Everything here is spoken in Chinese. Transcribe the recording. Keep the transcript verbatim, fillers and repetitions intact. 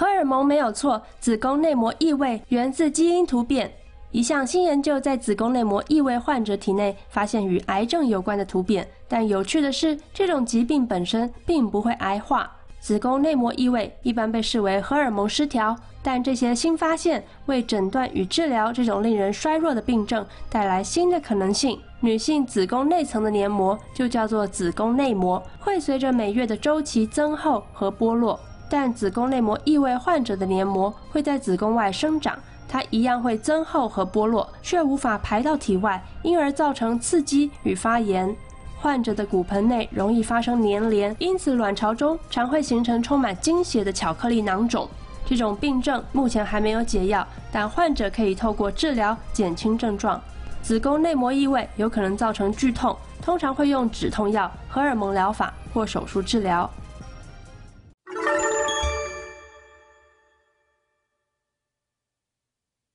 荷尔蒙没有错，子宫内膜异位源自基因突变。一项新研究在子宫内膜异位患者体内发现与癌症有关的突变，但有趣的是，这种疾病本身并不会癌化。子宫内膜异位一般被视为荷尔蒙失调，但这些新发现为诊断与治疗这种令人衰弱的病症带来新的可能性。女性子宫内层的黏膜就叫做子宫内膜，会随着每月的周期增厚和剥落。 但子宫内膜异位患者的黏膜会在子宫外生长，它一样会增厚和剥落，却无法排到体外，因而造成刺激与发炎。患者的骨盆内容易发生黏连，因此卵巢中常会形成充满精血的巧克力囊肿。这种病症目前还没有解药，但患者可以透过治疗减轻症状。子宫内膜异位有可能造成剧痛，通常会用止痛药、荷尔蒙疗法或手术治疗。